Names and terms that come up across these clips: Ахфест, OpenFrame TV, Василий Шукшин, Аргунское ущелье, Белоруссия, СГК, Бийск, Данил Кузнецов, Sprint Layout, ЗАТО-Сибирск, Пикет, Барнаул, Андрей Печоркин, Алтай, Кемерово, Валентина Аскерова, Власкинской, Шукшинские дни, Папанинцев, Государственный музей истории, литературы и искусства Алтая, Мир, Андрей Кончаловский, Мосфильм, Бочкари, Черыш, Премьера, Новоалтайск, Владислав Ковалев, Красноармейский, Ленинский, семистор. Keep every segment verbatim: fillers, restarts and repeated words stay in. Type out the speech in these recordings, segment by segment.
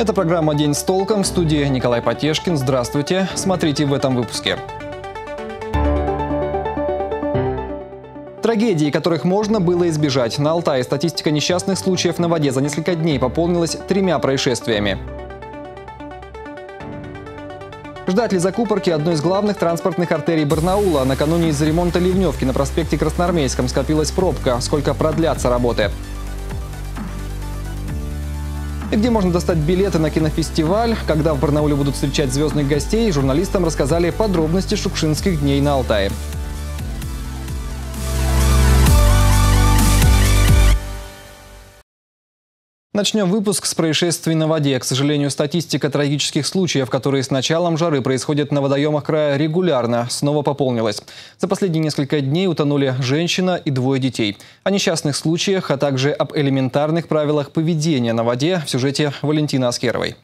Это программа «День с толком». В студии Николай Потешкин. Здравствуйте. Смотрите в этом выпуске. Трагедии, которых можно было избежать. На Алтае статистика несчастных случаев на воде за несколько дней пополнилась тремя происшествиями. Ждать ли закупорки одной из главных транспортных артерий Барнаула? Накануне из-за ремонта ливневки на проспекте Красноармейском скопилась пробка. Сколько продлятся работы? И где можно достать билеты на кинофестиваль? Когда в Барнауле будут встречать звездных гостей, журналистам рассказали подробности шукшинских дней на Алтае. Начнем выпуск с происшествий на воде. К сожалению, статистика трагических случаев, которые с началом жары происходят на водоемах края регулярно, снова пополнилась. За последние несколько дней утонули женщина и двое детей. О несчастных случаях, а также об элементарных правилах поведения на воде в сюжете Валентины Аскеровой.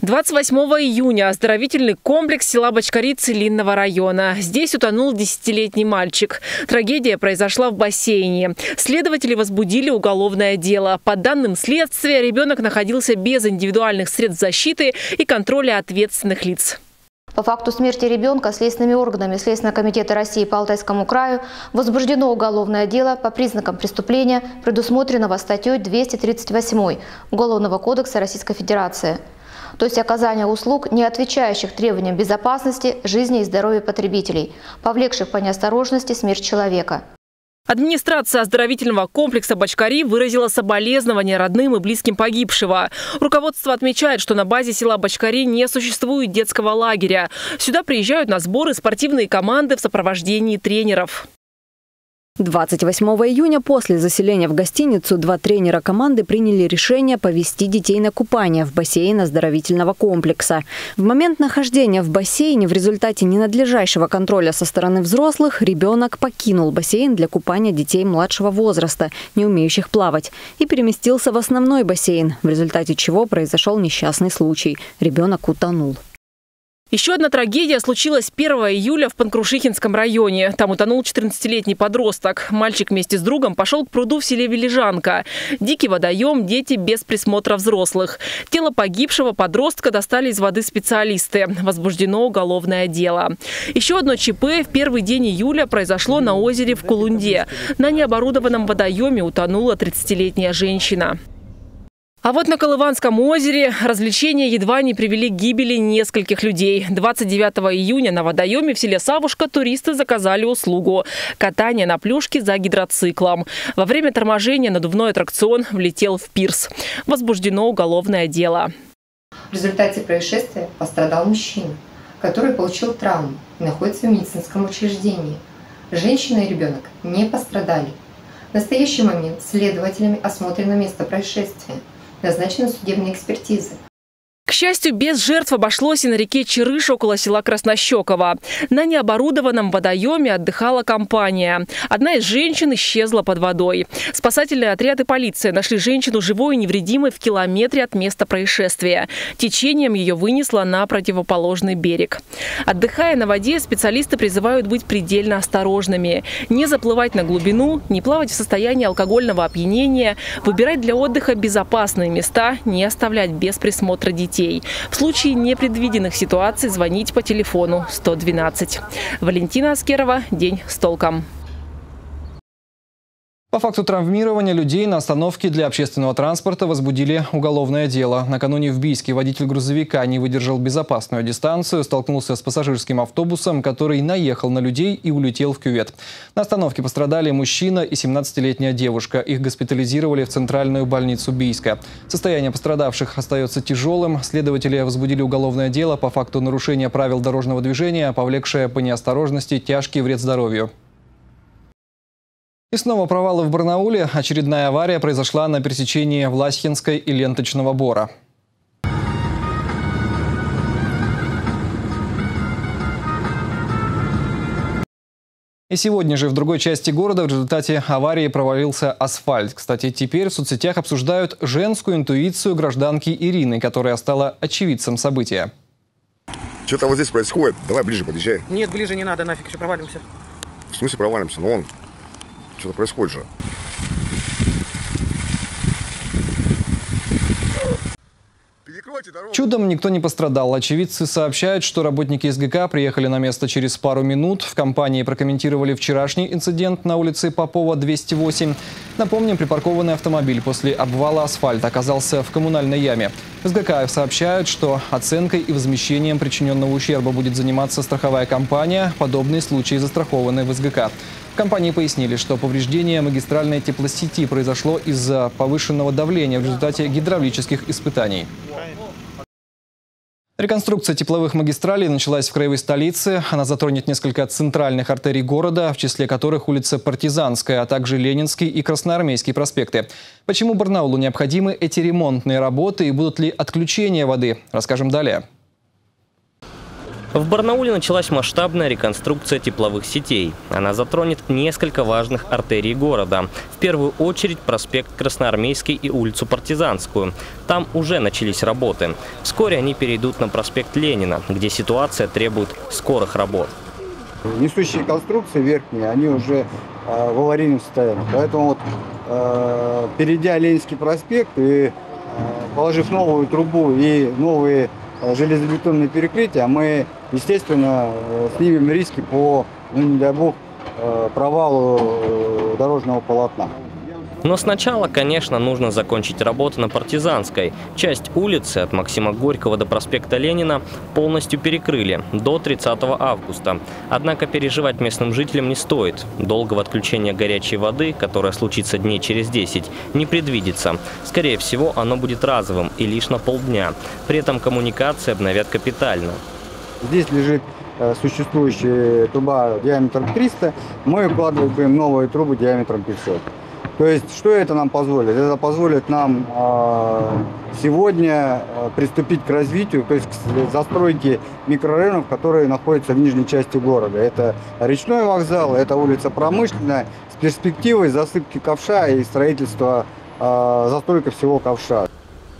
двадцать восьмого июня оздоровительный комплекс села Бочкари Целинного района. Здесь утонул десятилетний мальчик. Трагедия произошла в бассейне. Следователи возбудили уголовное дело. По данным следствия, ребенок находился без индивидуальных средств защиты и контроля ответственных лиц. По факту смерти ребенка следственными органами Следственного комитета России по Алтайскому краю возбуждено уголовное дело по признакам преступления, предусмотренного статьей двести тридцать восемь Уголовного кодекса Российской Федерации. То есть оказание услуг, не отвечающих требованиям безопасности, жизни и здоровья потребителей, повлекших по неосторожности смерть человека. Администрация оздоровительного комплекса Бочкари выразила соболезнования родным и близким погибшего. Руководство отмечает, что на базе села Бочкари не существует детского лагеря. Сюда приезжают на сборы спортивные команды в сопровождении тренеров. двадцать восьмого июня после заселения в гостиницу два тренера команды приняли решение повести детей на купание в бассейн оздоровительного комплекса. В момент нахождения в бассейне в результате ненадлежащего контроля со стороны взрослых ребенок покинул бассейн для купания детей младшего возраста, не умеющих плавать, и переместился в основной бассейн, в результате чего произошел несчастный случай. Ребенок утонул. Еще одна трагедия случилась первого июля в Панкрушихинском районе. Там утонул четырнадцатилетний подросток. Мальчик вместе с другом пошел к пруду в селе Велижанка. Дикий водоем, дети без присмотра взрослых. Тело погибшего подростка достали из воды специалисты. Возбуждено уголовное дело. Еще одно ЧП в первый день июля произошло на озере в Кулунде. На необорудованном водоеме утонула тридцатилетняя женщина. А вот на Колыванском озере развлечения едва не привели к гибели нескольких людей. двадцать девятого июня на водоеме в селе Савушка туристы заказали услугу – катание на плюшке за гидроциклом. Во время торможения надувной аттракцион влетел в пирс. Возбуждено уголовное дело. В результате происшествия пострадал мужчина, который получил травму и находится в медицинском учреждении. Женщина и ребенок не пострадали. В настоящий момент следователями осмотрено место происшествия. Назначена судебная экспертиза. К счастью, без жертв обошлось и на реке Черыш около села Краснощекова. На необорудованном водоеме отдыхала компания. Одна из женщин исчезла под водой. Спасательные отряды полиции нашли женщину живой и невредимой в километре от места происшествия. Течением ее вынесло на противоположный берег. Отдыхая на воде, специалисты призывают быть предельно осторожными. Не заплывать на глубину, не плавать в состоянии алкогольного опьянения, выбирать для отдыха безопасные места, не оставлять без присмотра детей. В случае непредвиденных ситуаций звонить по телефону сто двенадцать. Валентина Аскерова, «День с толком». По факту травмирования людей на остановке для общественного транспорта возбудили уголовное дело. Накануне в Бийске водитель грузовика не выдержал безопасную дистанцию, столкнулся с пассажирским автобусом, который наехал на людей и улетел в кювет. На остановке пострадали мужчина и семнадцатилетняя девушка. Их госпитализировали в центральную больницу Бийска. Состояние пострадавших остается тяжелым. Следователи возбудили уголовное дело по факту нарушения правил дорожного движения, повлекшее по неосторожности тяжкий вред здоровью. И снова провалы в Барнауле. Очередная авария произошла на пересечении Власкинской и Ленточного Бора. И сегодня же в другой части города в результате аварии провалился асфальт. Кстати, теперь в соцсетях обсуждают женскую интуицию гражданки Ирины, которая стала очевидцем события. Что-то вот здесь происходит. Давай ближе подъезжай. Нет, ближе не надо, нафиг, еще провалимся. В смысле провалимся? Ну, он... Что-то происходит же. Чудом никто не пострадал. Очевидцы сообщают, что работники СГК приехали на место через пару минут. В компании прокомментировали вчерашний инцидент на улице Попова, двести восемь. Напомним, припаркованный автомобиль после обвала асфальта оказался в коммунальной яме. СГК сообщают, что оценкой и возмещением причиненного ущерба будет заниматься страховая компания. Подобные случаи застрахованы в СГК. В компании пояснили, что повреждение магистральной теплосети произошло из-за повышенного давления в результате гидравлических испытаний. Реконструкция тепловых магистралей началась в краевой столице. Она затронет несколько центральных артерий города, в числе которых улица Партизанская, а также Ленинский и Красноармейский проспекты. Почему Барнаулу необходимы эти ремонтные работы и будут ли отключения воды, расскажем далее. В Барнауле началась масштабная реконструкция тепловых сетей. Она затронет несколько важных артерий города. В первую очередь проспект Красноармейский и улицу Партизанскую. Там уже начались работы. Вскоре они перейдут на проспект Ленина, где ситуация требует скорых работ. Несущие конструкции верхние, они уже э, в аварийном состоянии. Поэтому, вот, э, перейдя Ленинский проспект и э, положив новую трубу и новые железобетонные перекрытия, мы, естественно, снимем риски по, ну, не дай бог, провалу дорожного полотна. Но сначала, конечно, нужно закончить работу на Партизанской. Часть улицы от Максима Горького до проспекта Ленина полностью перекрыли до тридцатого августа. Однако переживать местным жителям не стоит. Долгого отключения горячей воды, которое случится дней через десять, не предвидится. Скорее всего, оно будет разовым и лишь на полдня. При этом коммуникации обновят капитально. Здесь лежит существующая труба диаметром триста. Мы укладываем новые трубы диаметром пятьсот. То есть, что это нам позволит? Это позволит нам э, сегодня приступить к развитию, то есть к застройке микрорайонов, которые находятся в нижней части города. Это речной вокзал, это улица Промышленная, с перспективой засыпки ковша и строительства, э, застройка всего ковша.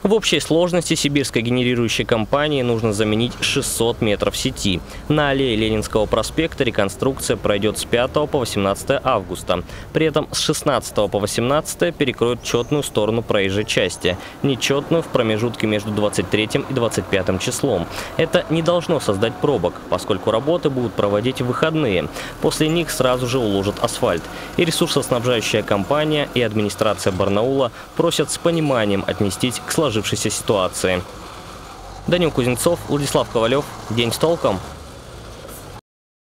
В общей сложности сибирской генерирующей компании нужно заменить шестьсот метров сети. На аллее Ленинского проспекта реконструкция пройдет с пятого по восемнадцатое августа. При этом с шестнадцатого по восемнадцатое перекроют четную сторону проезжей части, нечетную в промежутке между двадцать третьим и двадцать пятым числом. Это не должно создать пробок, поскольку работы будут проводить в выходные. После них сразу же уложат асфальт. И ресурсоснабжающая компания, и администрация Барнаула просят с пониманием отнестись к сложившейся ситуации. Данил Кузнецов, Владислав Ковалев. День с толком.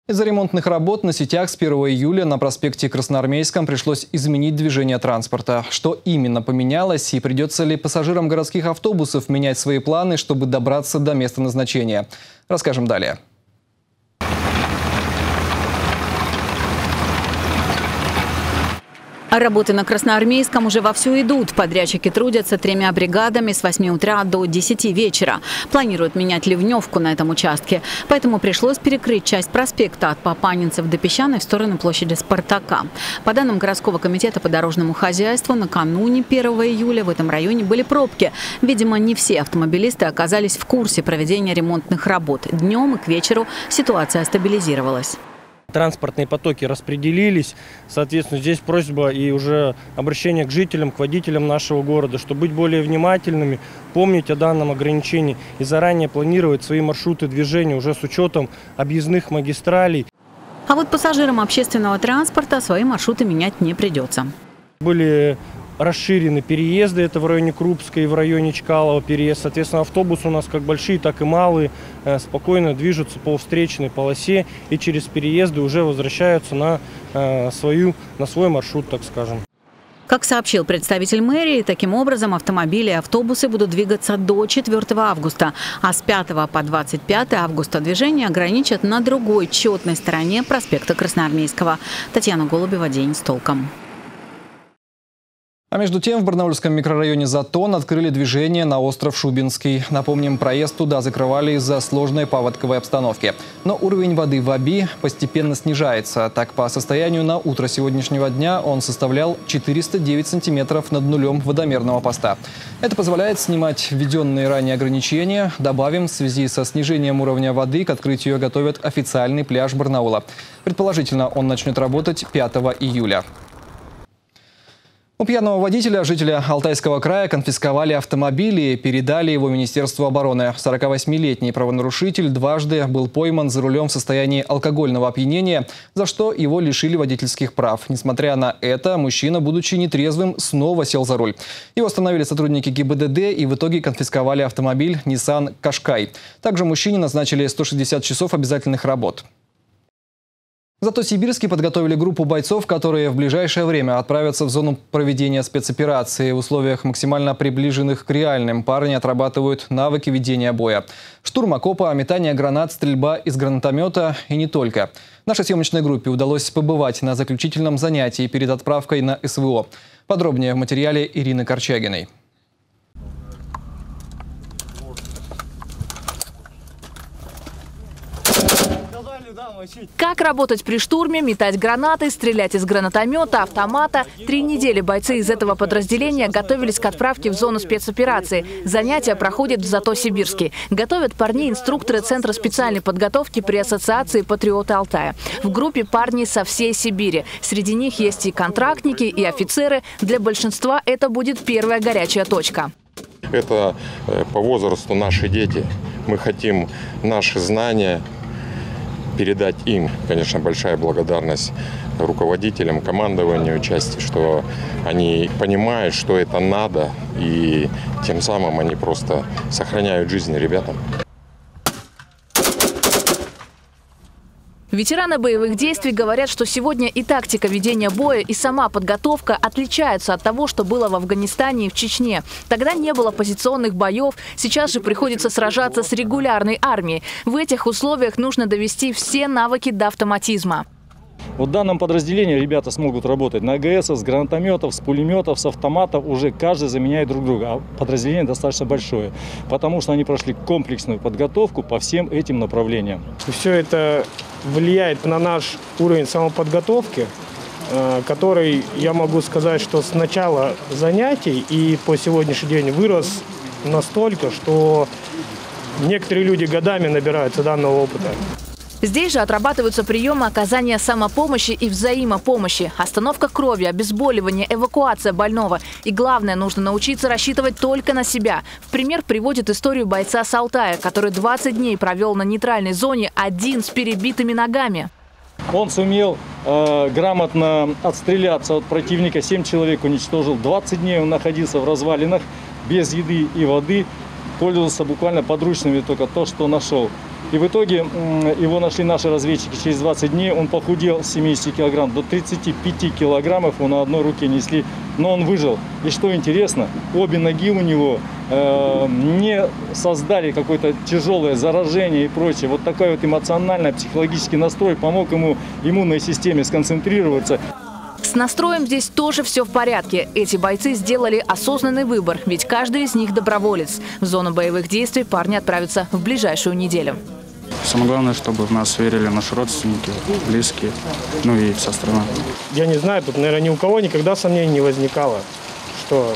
Из-за ремонтных работ на сетях с первого июля на проспекте Красноармейском пришлось изменить движение транспорта. Что именно поменялось и придется ли пассажирам городских автобусов менять свои планы, чтобы добраться до места назначения? Расскажем далее. Работы на Красноармейском уже вовсю идут. Подрядчики трудятся тремя бригадами с восьми утра до десяти вечера. Планируют менять ливневку на этом участке. Поэтому пришлось перекрыть часть проспекта от Папанинцев до Песчаной в сторону площади Спартака. По данным городского комитета по дорожному хозяйству, накануне первого июля в этом районе были пробки. Видимо, не все автомобилисты оказались в курсе проведения ремонтных работ. Днем и к вечеру ситуация стабилизировалась. Транспортные потоки распределились, соответственно, здесь просьба и уже обращение к жителям, к водителям нашего города, чтобы быть более внимательными, помнить о данном ограничении и заранее планировать свои маршруты движения уже с учетом объездных магистралей. А вот пассажирам общественного транспорта свои маршруты менять не придется. Были расширены переезды, это в районе Крупской и в районе Чкалова переезд. Соответственно, автобусы у нас как большие, так и малые спокойно движутся по встречной полосе и через переезды уже возвращаются на, свою, на свой маршрут, так скажем. Как сообщил представитель мэрии, таким образом автомобили и автобусы будут двигаться до четвёртого августа, а с пятого по двадцать пятое августа движение ограничат на другой четной стороне проспекта Красноармейского. Татьяна Голубева, «День с толком». А между тем в барнаульском микрорайоне Затон открыли движение на остров Шубинский. Напомним, проезд туда закрывали из-за сложной паводковой обстановки. Но уровень воды в Оби постепенно снижается. Так, по состоянию на утро сегодняшнего дня он составлял четыреста девять сантиметров над нулем водомерного поста. Это позволяет снимать введенные ранее ограничения. Добавим, в связи со снижением уровня воды к открытию готовят официальный пляж Барнаула. Предположительно, он начнет работать пятого июля. У пьяного водителя, жителя Алтайского края, конфисковали автомобиль и передали его Министерству обороны. сорокавосьмилетний правонарушитель дважды был пойман за рулем в состоянии алкогольного опьянения, за что его лишили водительских прав. Несмотря на это, мужчина, будучи нетрезвым, снова сел за руль. Его остановили сотрудники ГИБДД и в итоге конфисковали автомобиль Nissan Qashqai. Также мужчине назначили сто шестьдесят часов обязательных работ. Зато сибирские подготовили группу бойцов, которые в ближайшее время отправятся в зону проведения спецоперации. В условиях, максимально приближенных к реальным, парни отрабатывают навыки ведения боя. Штурм окопа, метание гранат, стрельба из гранатомета и не только. Нашей съемочной группе удалось побывать на заключительном занятии перед отправкой на СВО. Подробнее в материале Ирины Корчагиной. Как работать при штурме, метать гранаты, стрелять из гранатомета, автомата. Три недели бойцы из этого подразделения готовились к отправке в зону спецоперации. Занятия проходят в Зато-Сибирске. Готовят парни инструкторы Центра специальной подготовки при Ассоциации «Патриоты Алтая». В группе парни со всей Сибири. Среди них есть и контрактники, и офицеры. Для большинства это будет первая горячая точка. Это по возрасту наши дети. Мы хотим наши знания передать им. Конечно, большая благодарность руководителям, командованию части, что они понимают, что это надо, и тем самым они просто сохраняют жизни ребятам. Ветераны боевых действий говорят, что сегодня и тактика ведения боя, и сама подготовка отличаются от того, что было в Афганистане и в Чечне. Тогда не было позиционных боев, сейчас же приходится сражаться с регулярной армией. В этих условиях нужно довести все навыки до автоматизма. В данном подразделении ребята смогут работать на АГС, с гранатометов, с пулеметов, с автоматов. Уже каждый заменяет друг друга. А подразделение достаточно большое, потому что они прошли комплексную подготовку по всем этим направлениям. Все это влияет на наш уровень самоподготовки, который, я могу сказать, что с начала занятий и по сегодняшний день вырос настолько, что некоторые люди годами набираются данного опыта. Здесь же отрабатываются приемы оказания самопомощи и взаимопомощи, остановка крови, обезболивание, эвакуация больного. И главное, нужно научиться рассчитывать только на себя. В пример приводит историю бойца с Алтая, который двадцать дней провел на нейтральной зоне один с перебитыми ногами. Он сумел э, грамотно отстреляться от противника, семь человек уничтожил. двадцать дней он находился в развалинах, без еды и воды, пользовался буквально подручными только то, что нашел. И в итоге его нашли наши разведчики через двадцать дней. Он похудел с семидесяти килограмм до тридцати пяти килограммов. Его на одной руке несли, но он выжил. И что интересно, обе ноги у него э, не создали какое-то тяжелое заражение и прочее. Вот такой вот эмоционально-психологический настрой помог ему иммунной системе сконцентрироваться. С настроем здесь тоже все в порядке. Эти бойцы сделали осознанный выбор, ведь каждый из них доброволец. В зону боевых действий парни отправятся в ближайшую неделю. Самое главное, чтобы в нас верили наши родственники, близкие, ну и вся страна. Я не знаю, тут, наверное, ни у кого никогда сомнений не возникало, что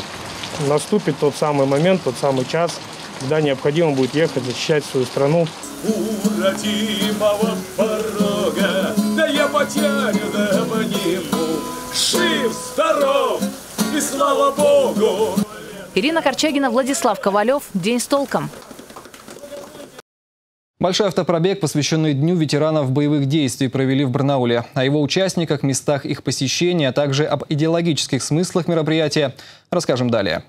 наступит тот самый момент, тот самый час, когда необходимо будет ехать защищать свою страну. У родимого порога, да я потяню, да обниму. Жив, здоров и слава Богу! Ирина Корчагина, Владислав Ковалев. День с толком. Большой автопробег, посвященный Дню ветеранов боевых действий, провели в Барнауле. О его участниках, местах их посещения, а также об идеологических смыслах мероприятия расскажем далее.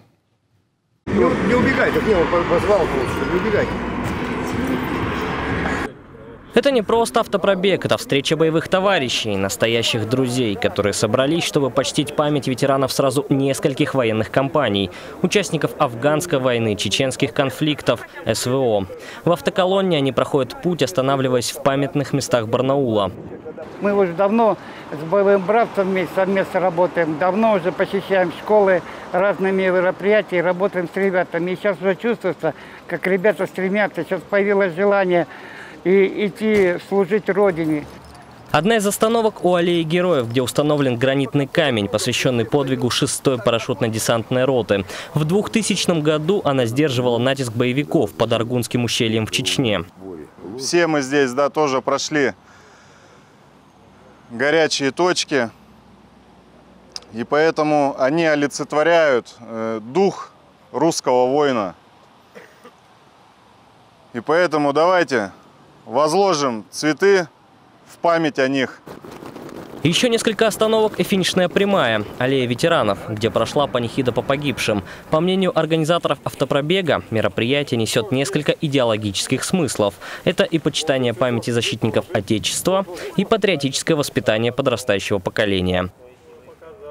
Не, не убегайте, я его позвал, не убегайте. Это не просто автопробег, это встреча боевых товарищей, настоящих друзей, которые собрались, чтобы почтить память ветеранов сразу нескольких военных кампаний, участников афганской войны, чеченских конфликтов, СВО. В автоколонне они проходят путь, останавливаясь в памятных местах Барнаула. Мы уже давно с боевым братством вместе, совместно работаем, давно уже посещаем школы, разные мероприятия, работаем с ребятами. И сейчас уже чувствуется, как ребята стремятся, сейчас появилось желание и идти служить Родине. Одна из остановок у аллеи героев, где установлен гранитный камень, посвященный подвигу шестой парашютно-десантной роты. В двухтысячном году она сдерживала натиск боевиков под Аргунским ущельем в Чечне. Все мы здесь, да, тоже прошли горячие точки. И поэтому они олицетворяют дух русского воина. И поэтому давайте возложим цветы в память о них. Еще несколько остановок и финишная прямая – аллея ветеранов, где прошла панихида по погибшим. По мнению организаторов автопробега, мероприятие несет несколько идеологических смыслов. Это и почитание памяти защитников Отечества, и патриотическое воспитание подрастающего поколения.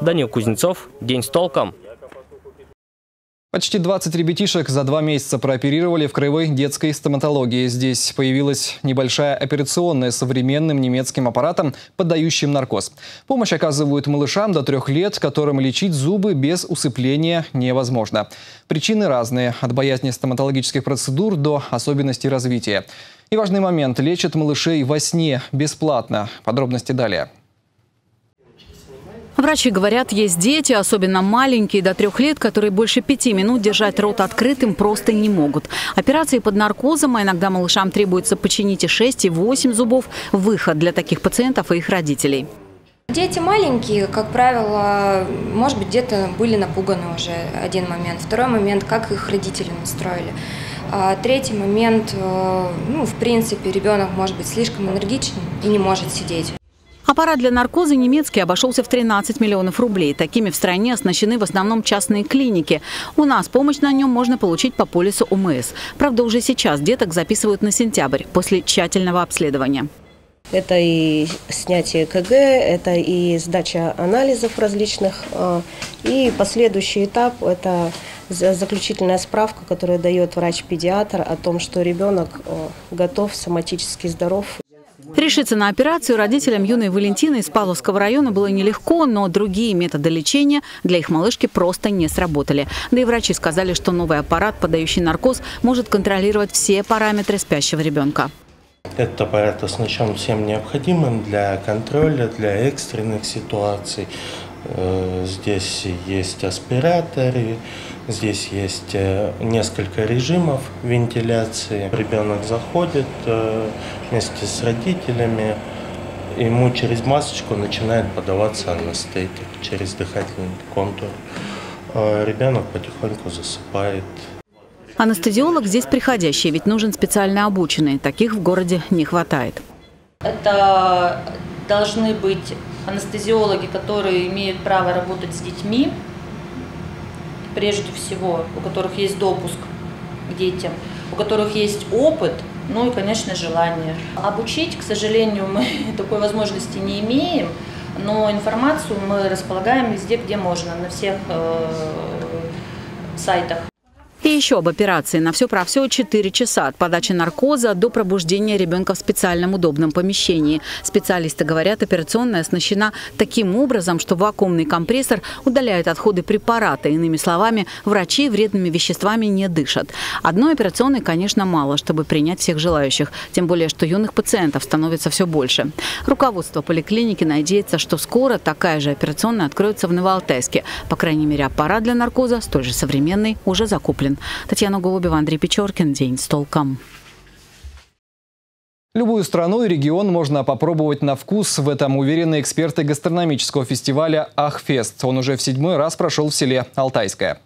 Данил Кузнецов, «День с толком». Почти двадцать ребятишек за два месяца прооперировали в краевой детской стоматологии. Здесь появилась небольшая операционная с современным немецким аппаратом, поддающим наркоз. Помощь оказывают малышам до трех лет, которым лечить зубы без усыпления невозможно. Причины разные – от боязни стоматологических процедур до особенностей развития. И важный момент – лечат малышей во сне бесплатно. Подробности далее. Врачи говорят, есть дети, особенно маленькие, до трех лет, которые больше пяти минут держать рот открытым просто не могут. Операции под наркозом, а иногда малышам требуется починить и шесть, и восемь зубов. Выход для таких пациентов и их родителей. Дети маленькие, как правило, может быть, где-то были напуганы уже один момент. Второй момент, как их родители настроили. А третий момент, ну, в принципе, ребенок может быть слишком энергичен и не может сидеть. Аппарат для наркоза немецкий обошелся в тринадцать миллионов рублей. Такими в стране оснащены в основном частные клиники. У нас помощь на нем можно получить по полису ОМС. Правда, уже сейчас деток записывают на сентябрь, после тщательного обследования. Это и снятие ЭКГ, это и сдача анализов различных. И последующий этап – это заключительная справка, которую дает врач-педиатр о том, что ребенок готов, соматически здоров. Решиться на операцию родителям юной Валентины из Павловского района было нелегко, но другие методы лечения для их малышки просто не сработали. Да и врачи сказали, что новый аппарат, подающий наркоз, может контролировать все параметры спящего ребенка. Этот аппарат оснащен всем необходимым для контроля, для экстренных ситуаций. Здесь есть аспираторы, здесь есть несколько режимов вентиляции. Ребенок заходит вместе с родителями, ему через масочку начинает подаваться анестетик, через дыхательный контур. Ребенок потихоньку засыпает. Анестезиолог здесь приходящий, ведь нужен специально обученный. Таких в городе не хватает. Это должны быть анестезиологи, которые имеют право работать с детьми, прежде всего, у которых есть допуск к детям, у которых есть опыт, ну и, конечно, желание. Обучить, к сожалению, мы такой возможности не имеем, но информацию мы располагаем везде, где можно, на всех сайтах. И еще об операции. На все про все четыре часа. От подачи наркоза до пробуждения ребенка в специальном удобном помещении. Специалисты говорят, операционная оснащена таким образом, что вакуумный компрессор удаляет отходы препарата. Иными словами, врачи вредными веществами не дышат. Одной операционной, конечно, мало, чтобы принять всех желающих. Тем более, что юных пациентов становится все больше. Руководство поликлиники надеется, что скоро такая же операционная откроется в Новоалтайске. По крайней мере, аппарат для наркоза, столь же современный, уже закуплен. Татьяна Голубева, Андрей Печоркин. День с толком. Любую страну и регион можно попробовать на вкус. В этом уверены эксперты гастрономического фестиваля «Ахфест». Он уже в седьмой раз прошел в селе Алтайское.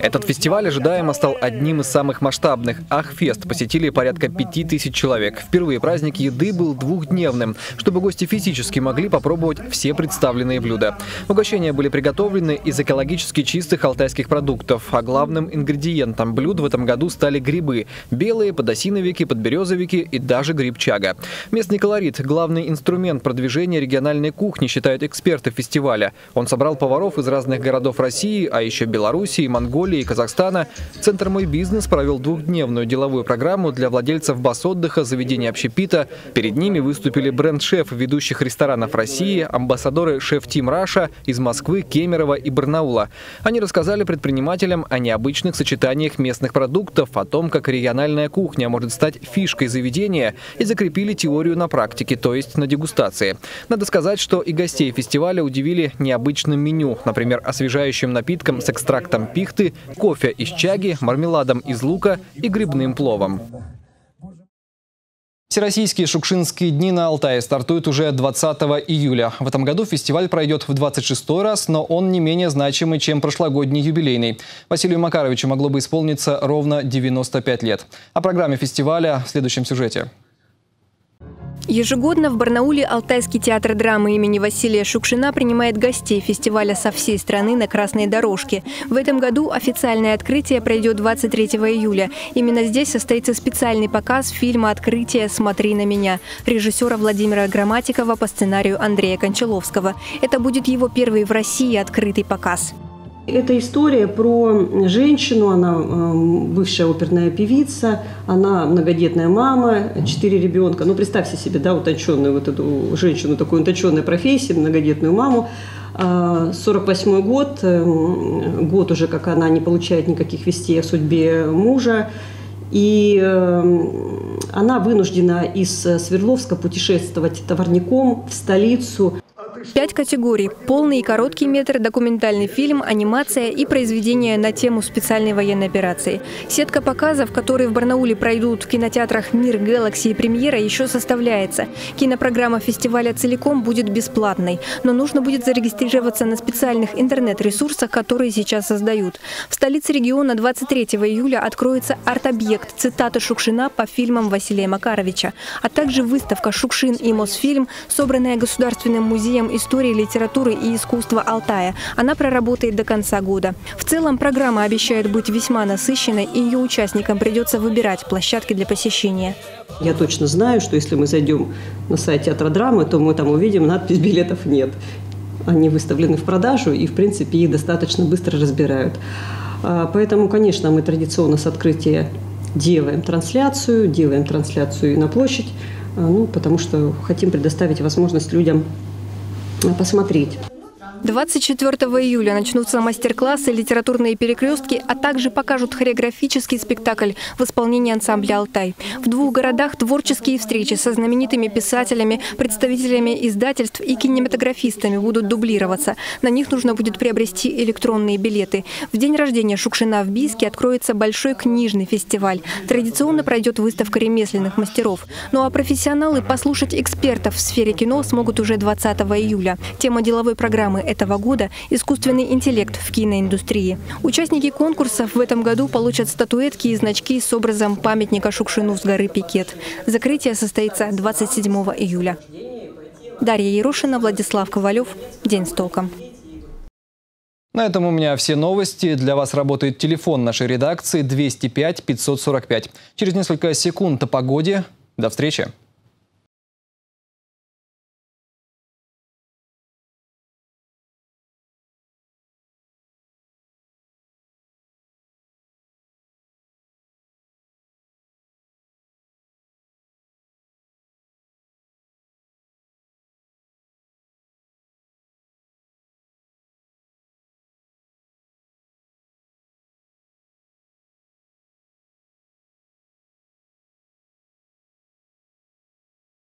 Этот фестиваль ожидаемо стал одним из самых масштабных. Ахфест посетили порядка пяти тысяч человек. Впервые праздник еды был двухдневным, чтобы гости физически могли попробовать все представленные блюда. Угощения были приготовлены из экологически чистых алтайских продуктов. А главным ингредиентом блюд в этом году стали грибы. Белые, подосиновики, подберезовики и даже гриб-чага. Местный колорит – главный инструмент продвижения региональной кухни, считают эксперты фестиваля. Он собрал поваров из разных городов России, а еще Белоруссии, Монголии. Монголии и Казахстана. Центр «Мой бизнес» провел двухдневную деловую программу для владельцев баз отдыха, заведений общепита. Перед ними выступили бренд-шеф ведущих ресторанов России, амбассадоры «Шеф-Тим Раша» из Москвы, Кемерово и Барнаула. Они рассказали предпринимателям о необычных сочетаниях местных продуктов, о том, как региональная кухня может стать фишкой заведения, и закрепили теорию на практике, то есть на дегустации. Надо сказать, что и гостей фестиваля удивили необычным меню, например, освежающим напитком с экстрактом пихты, кофе из чаги, мармеладом из лука и грибным пловом. Всероссийские шукшинские дни на Алтае стартуют уже двадцатого июля. В этом году фестиваль пройдет в двадцать шестой раз, но он не менее значимый, чем прошлогодний юбилейный. Василию Макаровичу могло бы исполниться ровно девяносто пять лет. О программе фестиваля в следующем сюжете. Ежегодно в Барнауле Алтайский театр драмы имени Василия Шукшина принимает гостей фестиваля со всей страны на красной дорожке. В этом году официальное открытие пройдет двадцать третьего июля. Именно здесь состоится специальный показ фильма «Открытие. Смотри на меня» режиссера Владимира Грамматикова по сценарию Андрея Кончаловского. Это будет его первый в России открытый показ. Это история про женщину, она бывшая оперная певица, она многодетная мама, четыре ребенка. Ну, представьте себе, да, утонченную вот эту женщину, такой утонченной профессии, многодетную маму. сорок восьмой год, год уже, как она не получает никаких вестей о судьбе мужа. И она вынуждена из Свердловска путешествовать товарником в столицу. Пять категорий – полный и короткий метр, документальный фильм, анимация и произведение на тему специальной военной операции. Сетка показов, которые в Барнауле пройдут в кинотеатрах «Мир», «Гэлакси» и «Премьера», еще составляется. Кинопрограмма фестиваля целиком будет бесплатной, но нужно будет зарегистрироваться на специальных интернет-ресурсах, которые сейчас создают. В столице региона двадцать третьего июля откроется арт-объект «Цитаты Шукшина» по фильмам Василия Макаровича, а также выставка «Шукшин и Мосфильм», собранная Государственным музеем истории, литературы и искусства Алтая. Она проработает до конца года. В целом программа обещает быть весьма насыщенной, и ее участникам придется выбирать площадки для посещения. Я точно знаю, что если мы зайдем на сайт театра драмы, то мы там увидим надпись «Билетов нет». Они выставлены в продажу и, в принципе, их достаточно быстро разбирают. Поэтому, конечно, мы традиционно с открытия делаем трансляцию, делаем трансляцию и на площадь, ну, потому что хотим предоставить возможность людям посмотреть. двадцать четвёртого июля начнутся мастер-классы, литературные перекрестки, а также покажут хореографический спектакль в исполнении ансамбля «Алтай». В двух городах творческие встречи со знаменитыми писателями, представителями издательств и кинематографистами будут дублироваться. На них нужно будет приобрести электронные билеты. В день рождения Шукшина в Бийске откроется большой книжный фестиваль. Традиционно пройдет выставка ремесленных мастеров. Ну а профессионалы послушать экспертов в сфере кино смогут уже двадцатого июля. Тема деловой программы этого года – искусственный интеллект в киноиндустрии. Участники конкурсов в этом году получат статуэтки и значки с образом памятника Шукшину с горы Пикет. Закрытие состоится двадцать седьмого июля. Дарья Ерошина, Владислав Ковалев. День с толком. На этом у меня все новости. Для вас работает телефон нашей редакции двести пять пятьсот сорок пять. Через несколько секунд о погоде. До встречи.